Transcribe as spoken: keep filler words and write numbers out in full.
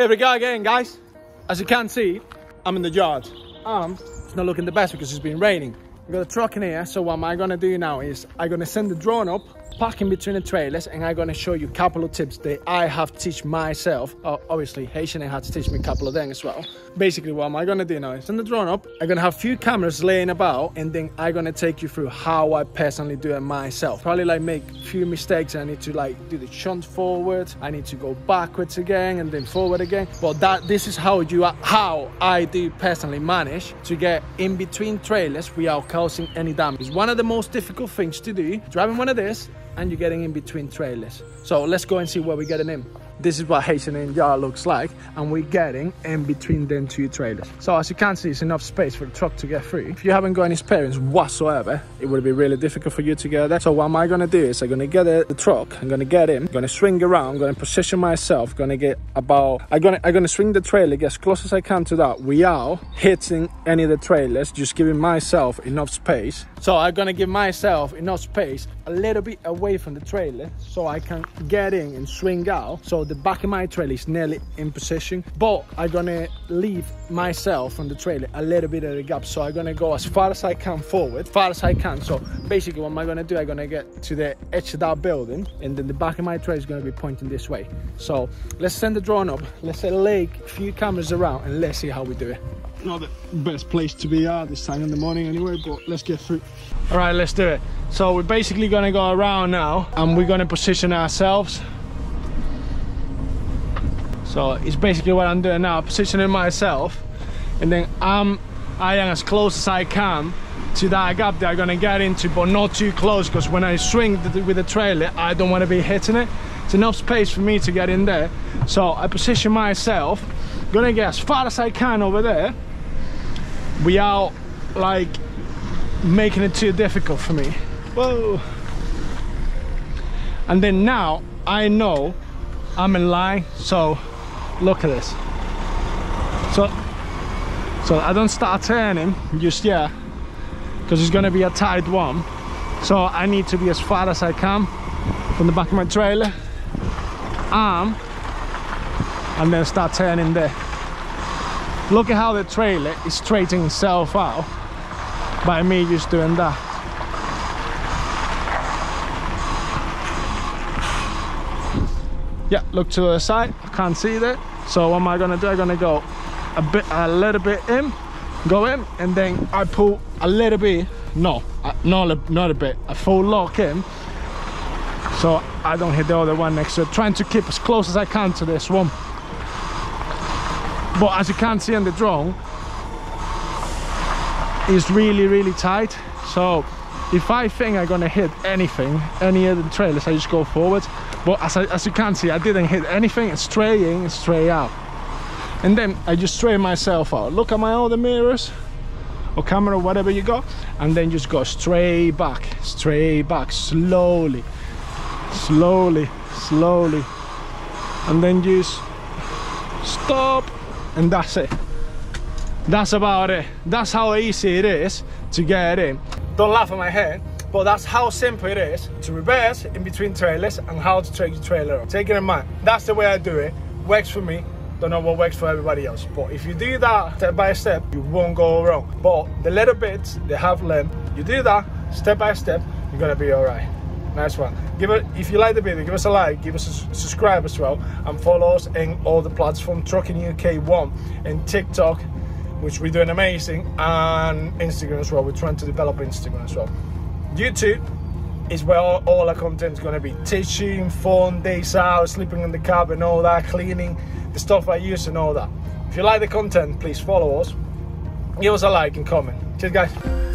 Here we go again, guys. As you can see, I'm in the yard. Um, it's not looking the best because it's been raining. I've got a truck in here, so what am I gonna do now is I'm gonna send the drone up, park in between the trailers, and I'm gonna show you a couple of tips that I have teach myself. Oh, obviously Haitian had to teach me a couple of things as well. Basically, what am I gonna do now is send the drone up, I'm gonna have a few cameras laying about, and then I'm gonna take you through how I personally do it myself. Probably like make a few mistakes. I need to like do the shunt forward, I need to go backwards again and then forward again. But that this is how you how I do personally manage to get in between trailers without causing any damage. It's one of the most difficult things to do, driving one of these and you're getting in between trailers. So let's go and see where we're getting in. This is what Haitian in yard looks like, and we're getting in between them two trailers. So as you can see, it's enough space for the truck to get through. If you haven't got any spares whatsoever, it would be really difficult for you to get there. So what am I gonna do is I'm gonna get the truck, I'm gonna get in, I'm gonna swing around, I'm gonna position myself, gonna get about, I'm gonna, I'm gonna swing the trailer, get as close as I can to that without hitting any of the trailers, just giving myself enough space. So I'm gonna give myself enough space, a little bit away from the trailer, so I can get in and swing out. So the back of my trailer is nearly in position, but I'm gonna leave myself from the trailer a little bit of a gap. So I'm gonna go as far as I can forward, far as I can. So basically what am I gonna do? I'm gonna get to the edge of that building, and then the back of my trailer is gonna be pointing this way. So let's send the drone up, let's lay a few cameras around, and let's see how we do it. Not the best place to be at this time in the morning anyway, but let's get through. All right, let's do it. So we're basically gonna go around now, and we're gonna position ourselves. So it's basically what I'm doing now, positioning myself, and then I'm, I am as close as I can to that gap that I'm gonna get into, but not too close, because when I swing the, with the trailer, I don't wanna be hitting it. It's enough space for me to get in there. So I position myself, gonna get as far as I can over there, without like making it too difficult for me. Whoa! And then now I know I'm in line, so look at this. So so I don't start turning just yet, because it's going to be a tight one. So I need to be as far as I can from the back of my trailer, arm, and then start turning there. Look at how the trailer is straightening itself out by me just doing that. Yeah, look to the side, I can't see that. So what am I gonna do? I'm gonna go a bit, a little bit in, go in, and then I pull a little bit, no, not a, not a bit, a full lock in, so I don't hit the other one next to it. Trying to keep as close as I can to this one. But as you can see in the drone, it's really, really tight. So if I think I'm gonna hit anything, any of the trailers, I just go forward. But as, I, as you can see, I didn't hit anything. It's straying, it's stray out. And then I just stray myself out. Look at my other mirrors or camera, whatever you got. And then just go straight back, straight back, slowly, slowly, slowly. And then just stop. And that's it. That's about it. That's how easy it is to get in. Don't laugh at my head. But that's how simple it is to reverse in between trailers and how to take your trailer up. Take it in mind, that's the way I do it. Works for me, don't know what works for everybody else. But if you do that step by step, you won't go wrong. But the little bits they have learned, you do that step by step, you're gonna be all right. Nice one. Give it, if you like the video, give us a like, give us a subscribe as well, and follow us in all the platforms, Trucking U K one and TikTok, which we're doing amazing, and Instagram as well. We're trying to develop Instagram as well. YouTube is where all, all our content is going to be. Teaching, fun, days out, sleeping in the cab and all that, cleaning, the stuff I use and all that. If you like the content, please follow us. Give us a like and comment. Cheers, guys.